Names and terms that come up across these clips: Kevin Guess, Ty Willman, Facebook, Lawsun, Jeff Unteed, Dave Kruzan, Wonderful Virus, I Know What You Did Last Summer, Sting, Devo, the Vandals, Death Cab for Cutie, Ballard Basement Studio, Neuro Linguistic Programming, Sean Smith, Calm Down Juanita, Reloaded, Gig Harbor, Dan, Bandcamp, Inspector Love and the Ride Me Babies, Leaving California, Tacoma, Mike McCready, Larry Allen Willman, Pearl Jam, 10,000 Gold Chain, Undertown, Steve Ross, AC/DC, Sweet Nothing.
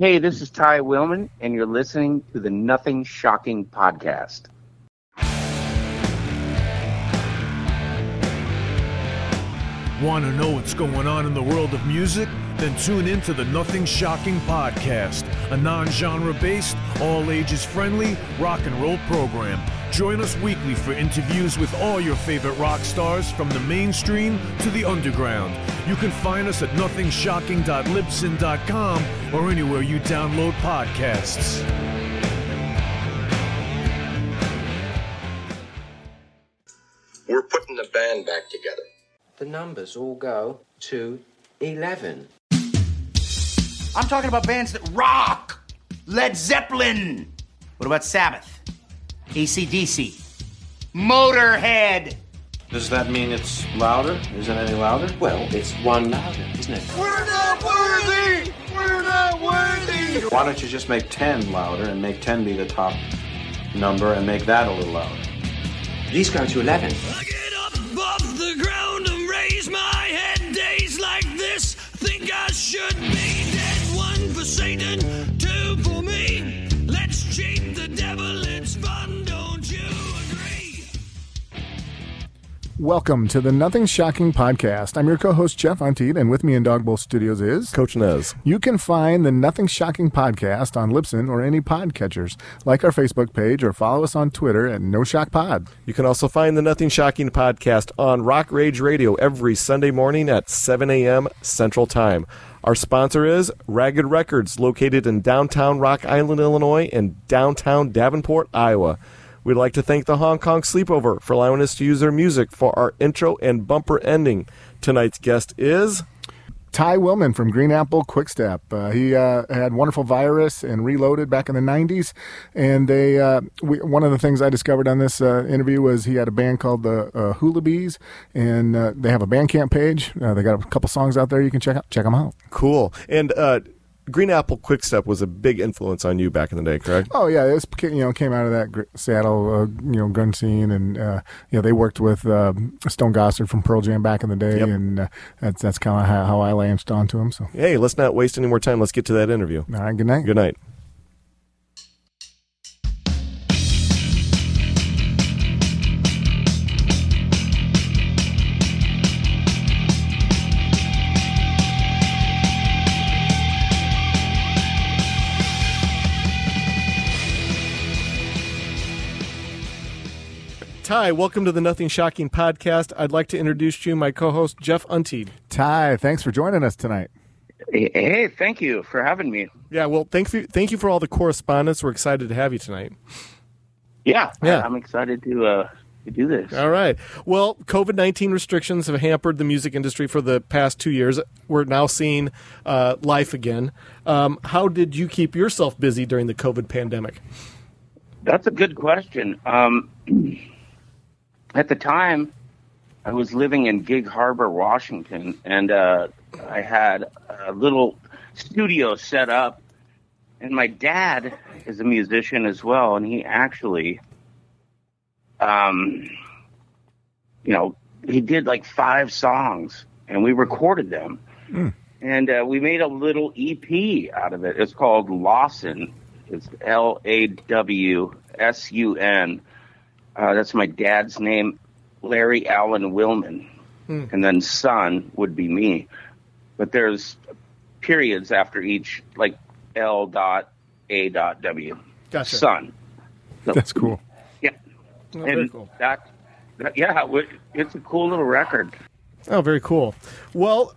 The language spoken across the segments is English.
Hey, this is Ty Willman, and you're listening to the Nothing Shocking Podcast. Want to know what's going on in the world of music? Then tune in to the Nothing Shocking Podcast, a non-genre-based, all-ages-friendly rock and roll program. Join us weekly for interviews with all your favorite rock stars from the mainstream to the underground. You can find us at nothingshocking.libsyn.com or anywhere you download podcasts. We're putting the band back together. The numbers all go to 11. I'm talking about bands that rock. Led Zeppelin. What about Sabbath? AC/DC, Motorhead. Does that mean it's louder? Is it any louder? Well, it's one louder, isn't it? We're not worthy! We're not worthy! Why don't you just make 10 louder and make 10 be the top number and make that a little louder? These go to 11. I get up off the ground and raise my head. Days like this, think I should be dead. One for Satan, two for me. Let's cheat the devil, it's fun. Welcome to the Nothing Shocking Podcast. I'm your co-host, Jeff Unteed, and with me in Dog Bowl Studios is... Coach Nez. You can find the Nothing Shocking Podcast on Libsyn or any podcatchers. Like our Facebook page or follow us on Twitter at NoShockPod. You can also find the Nothing Shocking Podcast on Rock Rage Radio every Sunday morning at 7 a.m. Central Time. Our sponsor is Ragged Records, located in downtown Rock Island, Illinois, and downtown Davenport, Iowa. We'd like to thank the Hong Kong Sleepover for allowing us to use their music for our intro and bumper ending. Tonight's guest is... Ty Willman from Green Apple Quickstep. He had Wonderful Virus and Reloaded back in the 90s. And one of the things I discovered on this interview was he had a band called the Hula Bees. And they have a Bandcamp page. They got a couple songs out there you can check them out. Cool. And... Green Apple Quickstep was a big influence on you back in the day, correct? Oh yeah, it was, came out of that Seattle gun scene, and they worked with Stone Gossard from Pearl Jam back in the day, yep. And that's kind of how I latched onto him. So hey, let's not waste any more time. Let's get to that interview. All right, good night. Good night. Ty, welcome to the Nothing Shocking Podcast. I'd like to introduce to you my co-host, Jeff Unteed. Ty, thanks for joining us tonight. Hey, thank you for having me. Yeah, well, thank you for all the correspondence. We're excited to have you tonight. Yeah. I'm excited to do this. All right. Well, COVID-19 restrictions have hampered the music industry for the past 2 years. We're now seeing life again. How did you keep yourself busy during the COVID pandemic? That's a good question. At the time, I was living in Gig Harbor, Washington, and I had a little studio set up. And my dad is a musician as well, and he actually, he did like 5 songs, and we recorded them. Mm. And we made a little EP out of it. It's called Lawsun. It's Lawsun. That's my dad's name, Larry Allen Willman. Mm. And then son would be me. But there's periods after each, like L.A.W. Gotcha. Son. So, that's cool. Yeah. Oh, very cool. It's a cool little record. Oh, very cool. Well,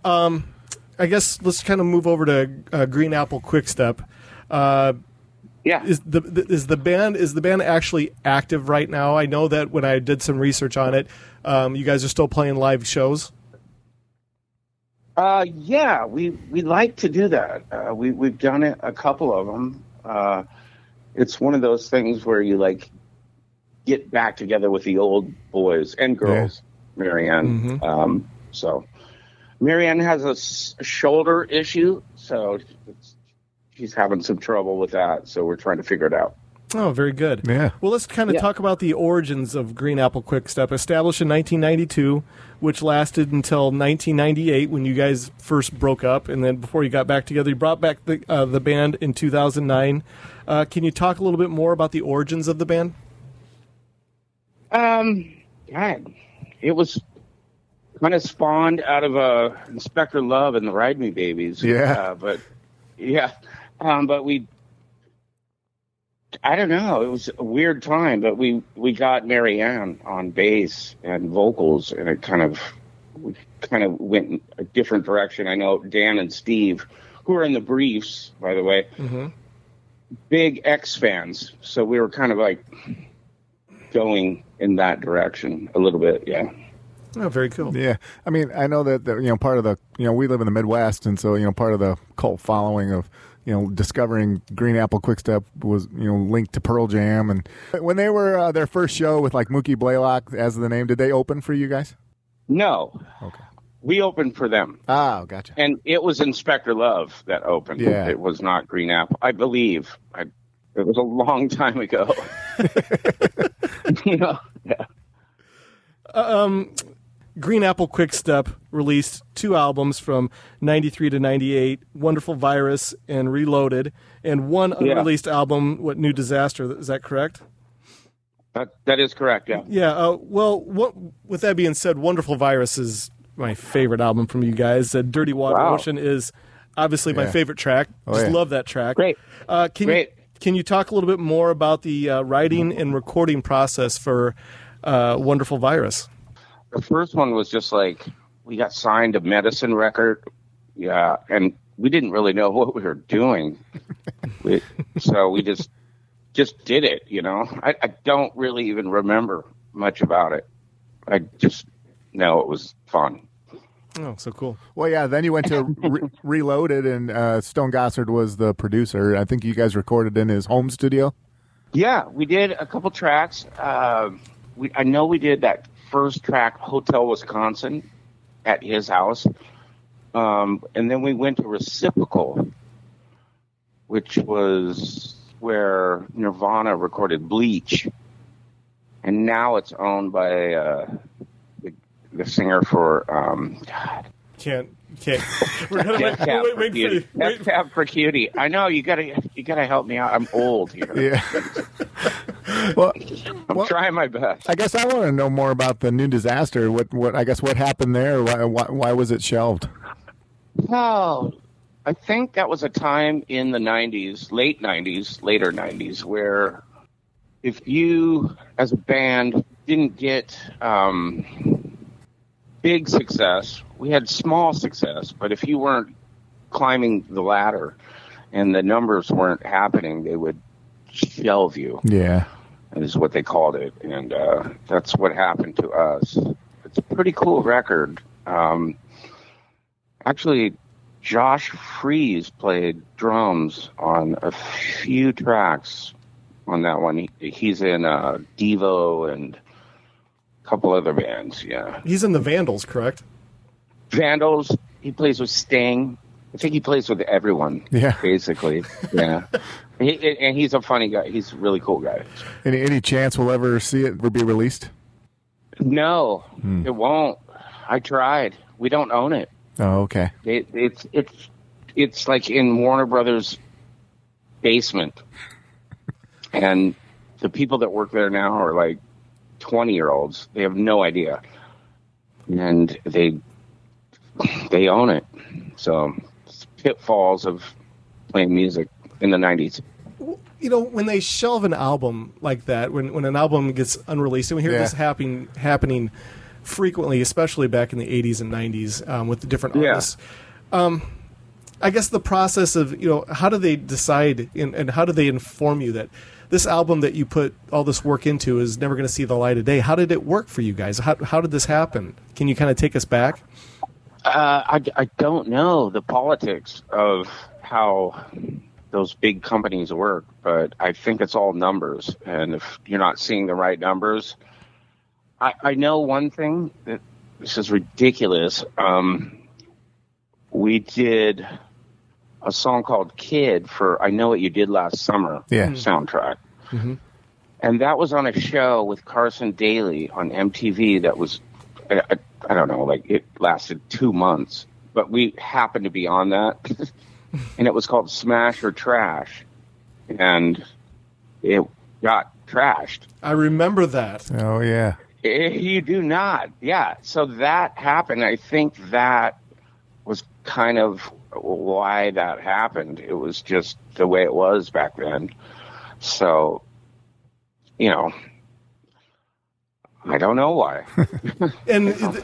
I guess let's kind of move over to Green Apple Quickstep. Yeah. Is the band actually active right now? I know that when I did some research on it, you guys are still playing live shows. Yeah, we like to do that. We've done it a couple of them. It's one of those things where you like get back together with the old boys and girls. Yeah. Marianne. Mm-hmm. So Marianne has a shoulder issue, so she's having some trouble with that, so we're trying to figure it out. Oh, very good. Yeah. Well, let's kind of talk about the origins of Green Apple Quickstep, established in 1992, which lasted until 1998 when you guys first broke up, and then before you got back together, you brought back the band in 2009. Can you talk a little bit more about the origins of the band? It was kind of spawned out of Inspector Love and the Ride Me Babies. Yeah. But we... I don't know. It was a weird time, but we got Marianne on bass and vocals, and it kind of went in a different direction. I know Dan and Steve, who are in the Briefs, by the way, big X fans. So we were kind of like going in that direction a little bit, yeah. Oh, very cool. Yeah. I mean, I know that, part of the, we live in the Midwest, and so, part of the cult following of, discovering Green Apple Quickstep was, linked to Pearl Jam. And when they were their first show with, Mookie Blaylock as the name, did they open for you guys? No. Okay. We opened for them. Oh, gotcha. And it was Inspector Love that opened. Yeah. It was not Green Apple, I believe. It was a long time ago. Yeah. Green Apple Quickstep released two albums from 93 to 98, Wonderful Virus and Reloaded, and one unreleased album, What New Disaster. Is that correct? That is correct, yeah. Yeah, with that being said, Wonderful Virus is my favorite album from you guys. Dirty Water Ocean is obviously my favorite track. Just love that track. Great. Can you talk a little bit more about the writing and recording process for Wonderful Virus? The first one was just we got signed to Medicine Record, and we didn't really know what we were doing, so we just did it, I don't really even remember much about it. I just know it was fun. Oh, so cool. Well, yeah, then you went to Reloaded, and Stone Gossard was the producer. I think you guys recorded in his home studio? Yeah, we did a couple tracks. I know we did that first track, Hotel Wisconsin, at his house. And then we went to Reciprocal, which was where Nirvana recorded Bleach. And now it's owned by the singer for... Can't. We're gonna Death Cab for Cutie. I know, you gotta help me out. I'm old here. Yeah. Well, I'm trying my best. I guess I want to know more about the New Disaster. What happened there? Why was it shelved? Oh, I think that was a time in the 90s, late 90s, later 90s, where if you as a band didn't get big success. We had small success, but if you weren't climbing the ladder and the numbers weren't happening, they would shelve you. Yeah. Is what they called it. And that's what happened to us. It's a pretty cool record. Actually, Josh Freese played drums on a few tracks on that one. He's in Devo and couple other bands, yeah. He's in the Vandals, correct? Vandals. He plays with Sting. I think he plays with everyone, basically. Yeah. And he's a funny guy. He's a really cool guy. Any chance we'll ever see it be released? No, it won't. I tried. We don't own it. Oh, okay. It's like in Warner Brothers' basement. And the people that work there now are 20-year-olds, they have no idea, and they own it. So pitfalls of playing music in the 90s. When they shelve an album like that, when an album gets unreleased, and we hear this happening frequently, especially back in the 80s and 90s with the different artists. I guess the process of how do they decide and how do they inform you that this album that you put all this work into is never going to see the light of day? How did it work for you guys? How did this happen? Can you kind of take us back? I don't know the politics of how those big companies work, but I think it's all numbers. And if you're not seeing the right numbers, I know one thing, that this is ridiculous. We did a song called Kid for I Know What You Did Last Summer soundtrack. Mm-hmm. And that was on a show with Carson Daly on MTV that was, I don't know, like it lasted 2 months. But we happened to be on that. And it was called Smash or Trash. And it got trashed. I remember that. Oh, yeah. You do not. Yeah. So that happened. I think that was kind of why that happened. It was just the way it was back then. So, you know, I don't know why. And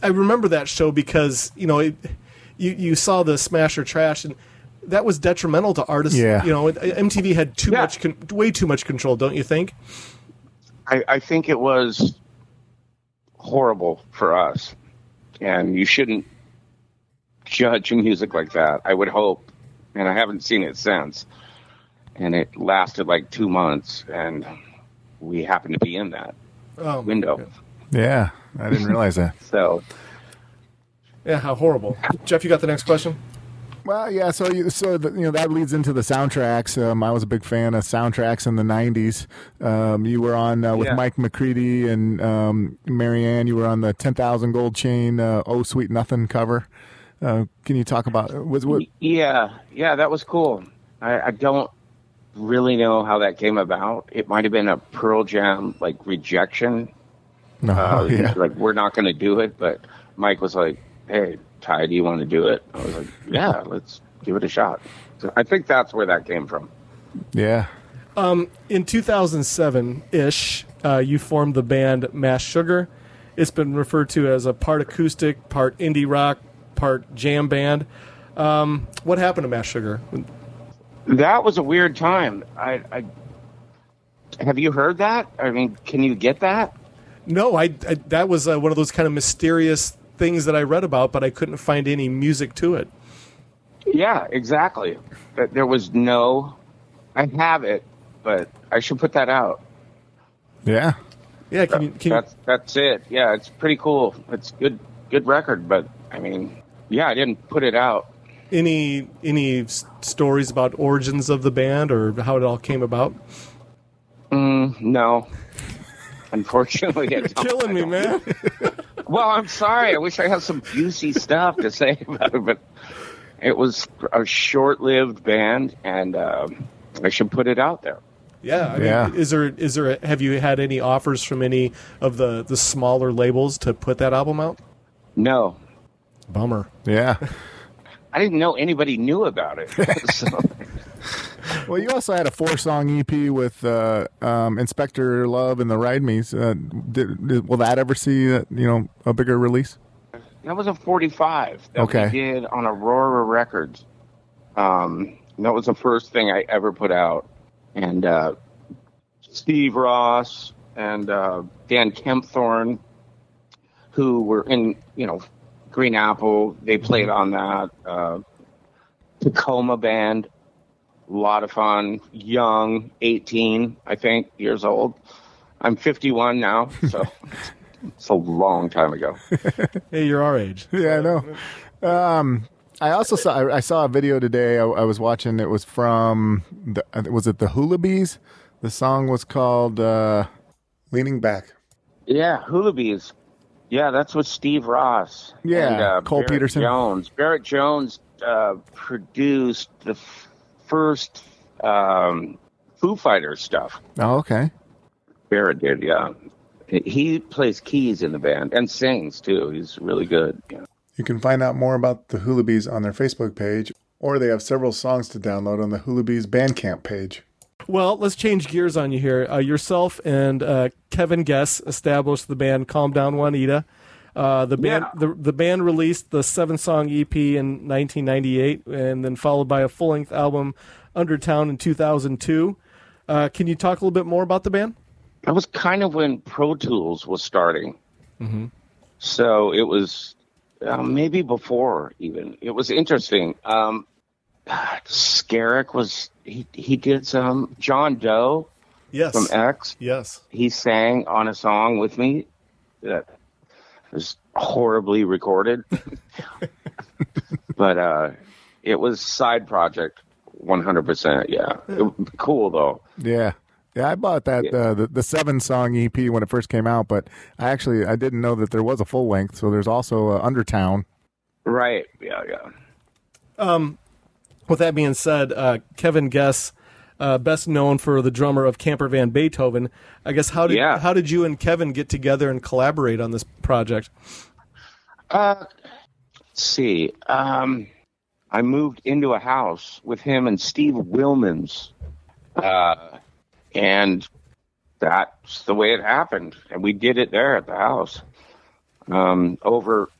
I remember that show because, you know, you saw the Smash or Trash, and that was detrimental to artists. Yeah. You know, MTV had way too much control, don't you think? I think it was horrible for us, and you shouldn't judge music like that, I would hope. And I haven't seen it since. And it lasted like 2 months, and we happened to be in that window. Yeah, I didn't realize that. So, yeah, how horrible. Jeff, you got the next question? Well, yeah, so that leads into the soundtracks. I was a big fan of soundtracks in the 90s. You were on with Mike McCready and Marianne. You were on the 10,000 Gold Chain Oh Sweet Nothing cover. Can you talk about it? Yeah, that was cool. I don't really know how that came about. It might have been a Pearl Jam like rejection. No, like we're not going to do it. But Mike was like, "Hey, Ty, do you want to do it?" I was like, yeah, let's give it a shot. So I think that's where that came from. Yeah. In 2007-ish, you formed the band Mass Sugar. It's been referred to as a part acoustic, part indie rock, part jam band. What happened to Mass Sugar? That was a weird time. I have you heard that? I mean, can you get that? No, I that was one of those kind of mysterious things that I read about, but I couldn't find any music to it. Yeah, exactly. There was no... I have it, but I should put that out. Yeah. Yeah, that's it. Yeah, it's pretty cool. It's good record, but, I mean, yeah, I didn't put it out. Any stories about origins of the band or how it all came about? No. Unfortunately, you're killing me, man. Well, I'm sorry. I wish I had some juicy stuff to say about it, but it was a short-lived band, and I should put it out there. Yeah, I mean, is there have you had any offers from any of the smaller labels to put that album out? No. Bummer. Yeah. I didn't know anybody knew about it. So. Well, you also had a 4-song EP with Inspector Love and the Ride Me's. Will that ever see a bigger release? That was a 45 that we did on Aurora Records. That was the first thing I ever put out. And Steve Ross and Dan Kempthorne, who were in Green Apple, they played on that. Tacoma band. A lot of fun, young, 18, I think, years old. I'm 51 now, so it's a long time ago. Hey, you're our age. Yeah, I know. I also saw a video today. I was watching. It was from the Hula Bees? The song was called "Leaning Back." Yeah, Hula Bees. Yeah, that's with Steve Ross. Yeah, and, Cole Barrett Peterson. Barrett Jones produced the first Foo Fighters stuff. Oh, okay. Barrett did, yeah. He plays keys in the band and sings, too. He's really good. Yeah. You can find out more about the Hula Bees on their Facebook page, or they have several songs to download on the Hula Bees Bandcamp page. Well, let's change gears on you here. Yourself and Kevin Guess established the band Calm Down Juanita. The band released the 7-song EP in 1998, and then followed by a full-length album, Undertown, in 2002. Can you talk a little bit more about the band? That was kind of when Pro Tools was starting. Mm-hmm. So it was maybe before even. It was interesting. Skerrick was, he did some, John Doe from X. Yes. He sang on a song with me that was horribly recorded, but it was side project 100%. Yeah, cool though. Yeah, Yeah, I bought that the 7-song EP when it first came out, but I didn't know that there was a full length. So there's also Undertown. Right. Yeah. With that being said, Kevin Guess, best known for the drummer of Camper Van Beethoven, I guess how did you and Kevin get together and collaborate on this project? Let's see. I moved into a house with him and Steve Willman's, and that's the way it happened. And we did it there at the house over,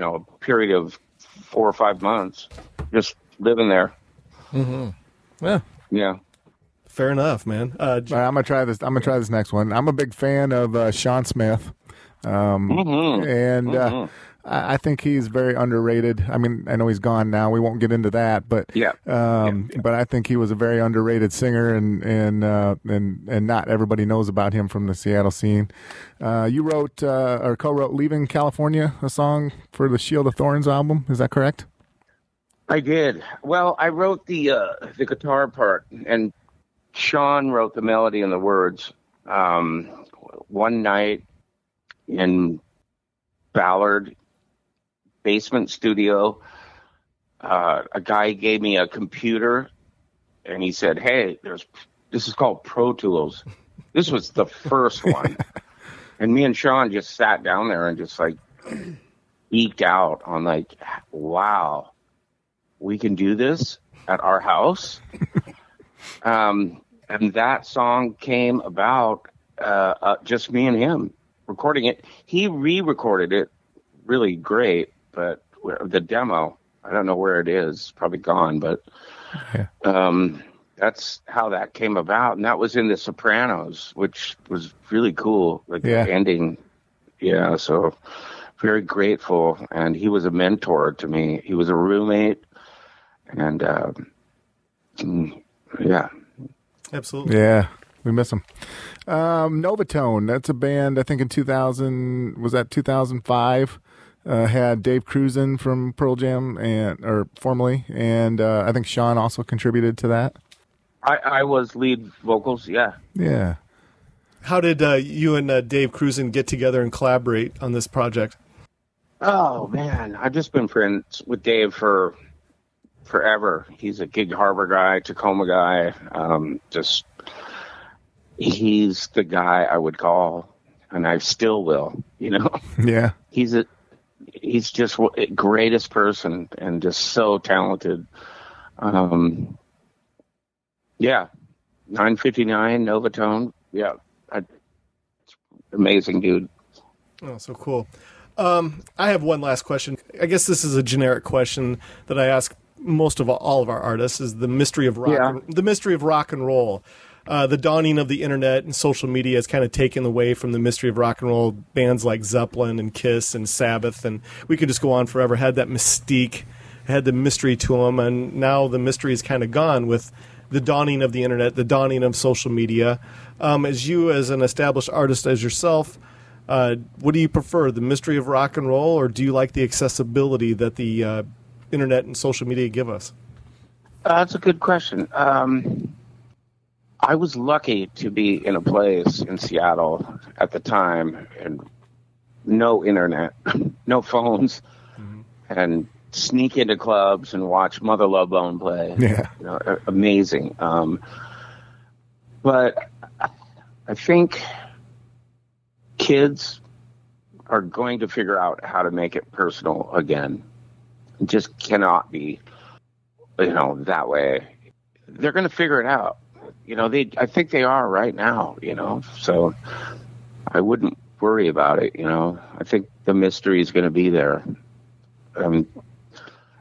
a period of 4 or 5 months, just living there. Mm-hmm. Yeah. Fair enough, man. All right, I'm gonna try this next one. I'm a big fan of Sean Smith, I think he's very underrated. I mean, I know he's gone now. We won't get into that, but but I think he was a very underrated singer, and not everybody knows about him from the Seattle scene. You wrote or co-wrote "Leaving California," a song for the Shield of Thorns album. Is that correct? I did. Well, I wrote the guitar part, and Sean wrote the melody and the words. One night in Ballard basement studio, a guy gave me a computer and he said, hey, this is called Pro Tools. This was the first one. And me and Sean just sat down there and just like eked out on like, wow, we can do this at our house. And that song came about, just me and him recording it. He re-recorded it really great, but the demo, I don't know where it is, probably gone, but that's how that came about. And that was in The Sopranos, which was really cool, the ending. Yeah, so very grateful. And he was a mentor to me. He was a roommate. And yeah. Absolutely. Yeah, we miss him. Novatone, that's a band, I think in 2000, was that 2005? Had Dave Kruzan from Pearl Jam formerly, and I think Sean also contributed to that. I was lead vocals, yeah. Yeah. How did you and Dave Kruzan get together and collaborate on this project? Oh man, I've just been friends with Dave for forever. He's a Gig Harbor guy, Tacoma guy. He's the guy I would call, and I still will. Yeah. He's just the greatest person and just so talented. 959 Novatone. Yeah. Amazing dude. Oh, so cool. I have one last question. I guess this is a generic question that I ask most of all of our artists, is the mystery of rock. Yeah. The mystery of rock and roll. The dawning of the internet and social media has kind of taken away from the mystery of rock and roll. Bands like Zeppelin and Kiss and Sabbath, and we could just go on forever, had that mystique, had the mystery to them, and now the mystery is kind of gone with the dawning of the internet, the dawning of social media. As you, as an established artist as yourself, what do you prefer, the mystery of rock and roll, or do you like the accessibility that the internet and social media give us? That's a good question. I was lucky to be in a place in Seattle at the time, and no internet, no phones, and sneak into clubs and watch Mother Love Bone play. Yeah. Amazing. But I think kids are going to figure out how to make it personal again. It just cannot be, that way. They're going to figure it out. I think they are right now, so I wouldn't worry about it, I think the mystery is going to be there. I've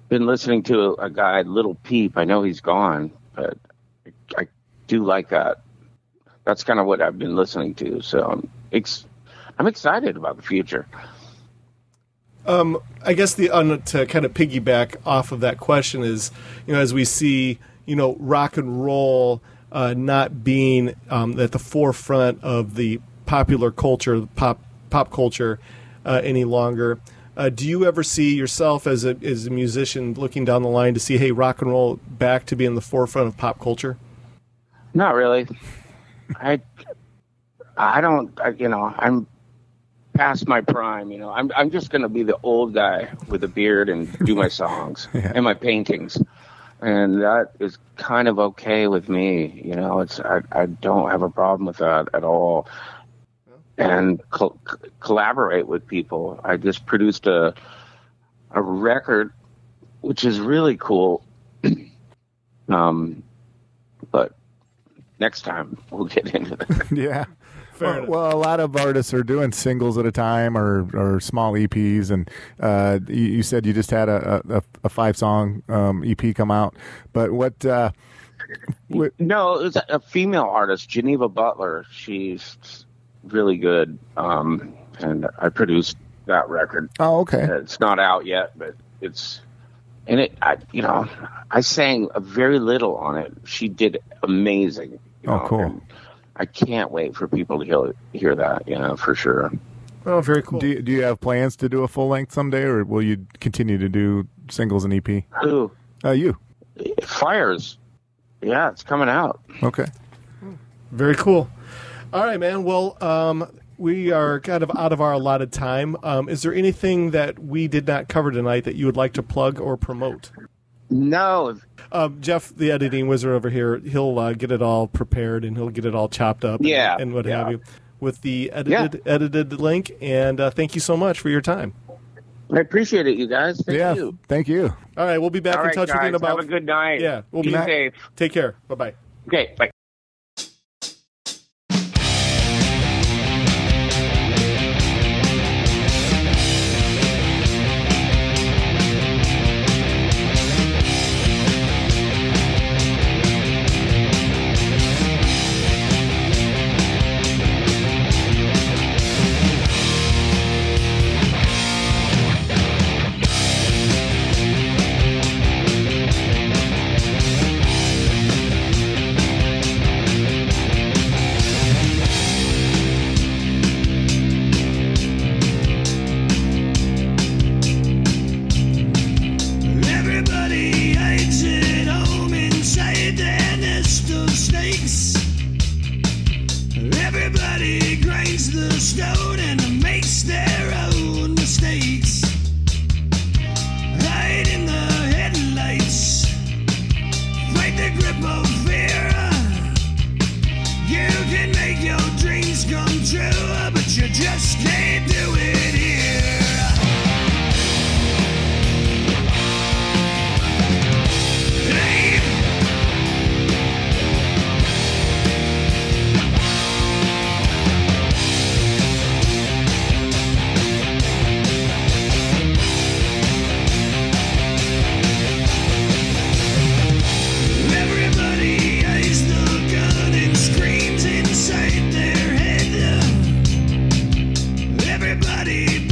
been listening to a guy, Little Peep. I know he's gone, but I do like that. That's kind of what I've been listening to, so I'm excited about the future. I guess to kind of piggyback off of that question is, as we see, rock and roll not being at the forefront of the popular culture, pop culture, any longer. Do you ever see yourself as a musician looking down the line to see, hey, rock and roll back to be in the forefront of pop culture? Not really. I'm past my prime, I'm just going to be the old guy with a beard and do my songs and my paintings. And that is kind of okay with me. I don't have a problem with that at all. And collaborate with people. I just produced a record, which is really cool. But next time we'll get into that. Yeah. Well, a lot of artists are doing singles at a time or small EPs, and you said you just had a 5-song EP come out. But what? No, it was a female artist, Geneva Butler. She's really good, and I produced that record. Oh, okay. It's not out yet, but it's. And I sang very little on it. She did amazing. Oh, cool. And I can't wait for people to hear that, for sure. Oh, very cool. Do you have plans to do a full length someday, or will you continue to do singles and EP? Who? You. Fires. Yeah, it's coming out. Okay. Very cool. All right, man. Well, we are kind of out of our allotted time. Is there anything that we did not cover tonight that you would like to plug or promote? No. Jeff, the editing wizard over here, he'll get it all prepared and he'll get it all chopped up and what have you with the edited link. And thank you so much for your time. I appreciate it, you guys. Thank you. Thank you. All right, we'll be back in touch guys. With you in about. Have a good night. Yeah, we'll be safe. Take care. Bye-bye. Okay, bye. Everybody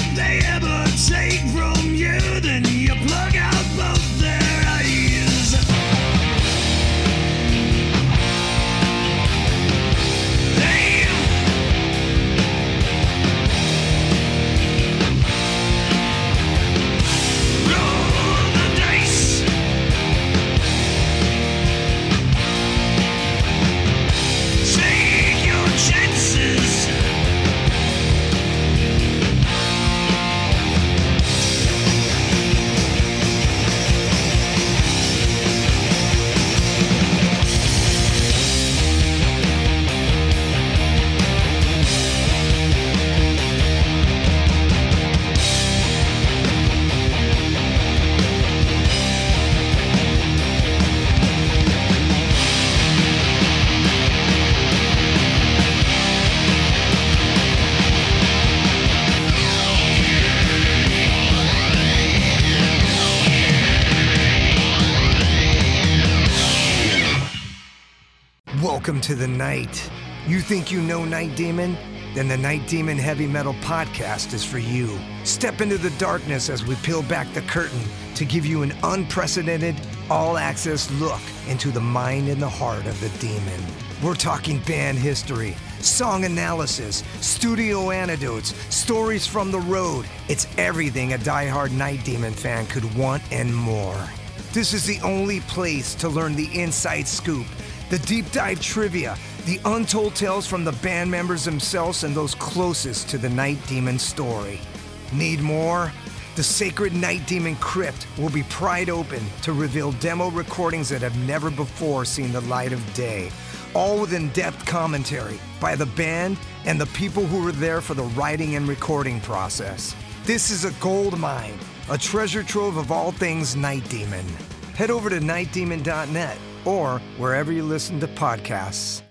If they ever take from you, then you plug out both their eyes. Damn. Roll the dice. Take your chances. Welcome to the night. You think you know Night Demon? Then the Night Demon Heavy Metal Podcast is for you. Step into the darkness as we peel back the curtain to give you an unprecedented, all-access look into the mind and the heart of the demon. We're talking band history, song analysis, studio anecdotes, stories from the road. It's everything a diehard Night Demon fan could want and more. This is the only place to learn the inside scoop, the deep dive trivia, the untold tales from the band members themselves and those closest to the Night Demon story. Need more? The sacred Night Demon crypt will be pried open to reveal demo recordings that have never before seen the light of day, all with in-depth commentary by the band and the people who were there for the writing and recording process. This is a gold mine, a treasure trove of all things Night Demon. Head over to nightdemon.net or wherever you listen to podcasts.